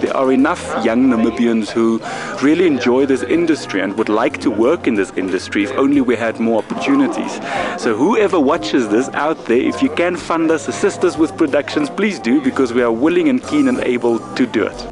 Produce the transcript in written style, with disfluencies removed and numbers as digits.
there are enough young Namibians who really enjoy this industry and would like to work in this industry if only we had more opportunities. So whoever watches this out there, if you can fund us, assist us with productions, please do, because we are willing and keen and able to do it.